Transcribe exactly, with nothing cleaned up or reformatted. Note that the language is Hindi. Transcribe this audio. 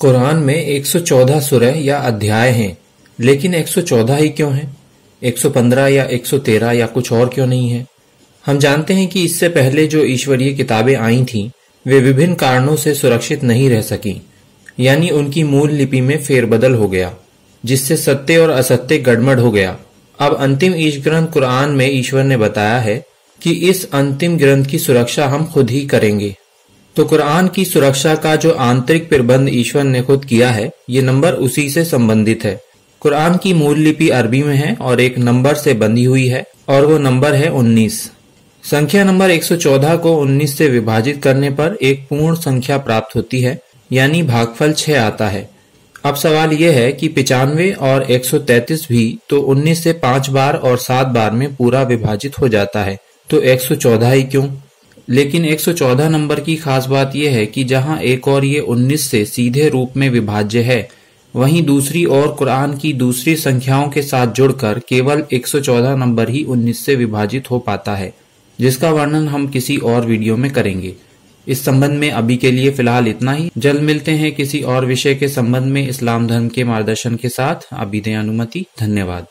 कुरान में एक सौ चौदह सूरह या अध्याय हैं, लेकिन एक सौ चौदह ही क्यों हैं? एक सौ पंद्रह या एक सौ तेरह या कुछ और क्यों नहीं है? हम जानते हैं कि इससे पहले जो ईश्वरीय किताबें आई थीं, वे विभिन्न कारणों से सुरक्षित नहीं रह सकीं, यानी उनकी मूल लिपि में फेरबदल हो गया, जिससे सत्य और असत्य गड़मड़ हो गया। अब अंतिम ईश ग्रंथ कुरान में ईश्वर ने बताया है कि इस अंतिम ग्रंथ की सुरक्षा हम खुद ही करेंगे। तो कुरान की सुरक्षा का जो आंतरिक प्रबंध ईश्वर ने खुद किया है, ये नंबर उसी से संबंधित है। कुरान की मूल लिपि अरबी में है और एक नंबर से बंधी हुई है, और वो नंबर है उन्नीस। संख्या नंबर एक सौ चौदह को उन्नीस से विभाजित करने पर एक पूर्ण संख्या प्राप्त होती है, यानी भागफल छह आता है। अब सवाल यह है कि पिचानवे और एक सौ तैंतीस भी तो उन्नीस से पांच बार और सात बार में पूरा विभाजित हो जाता है, तो एक सौ चौदह ही क्यों? लेकिन एक सौ चौदह नंबर की खास बात यह है कि जहां एक और ये उन्नीस से सीधे रूप में विभाज्य है, वहीं दूसरी ओर कुरान की दूसरी संख्याओं के साथ जुड़कर केवल एक सौ चौदह नंबर ही उन्नीस से विभाजित हो पाता है, जिसका वर्णन हम किसी और वीडियो में करेंगे। इस संबंध में अभी के लिए फिलहाल इतना ही। जल्द मिलते हैं किसी और विषय के संबंध में इस्लाम धर्म के मार्गदर्शन के साथ। अभी दें अनुमति। धन्यवाद।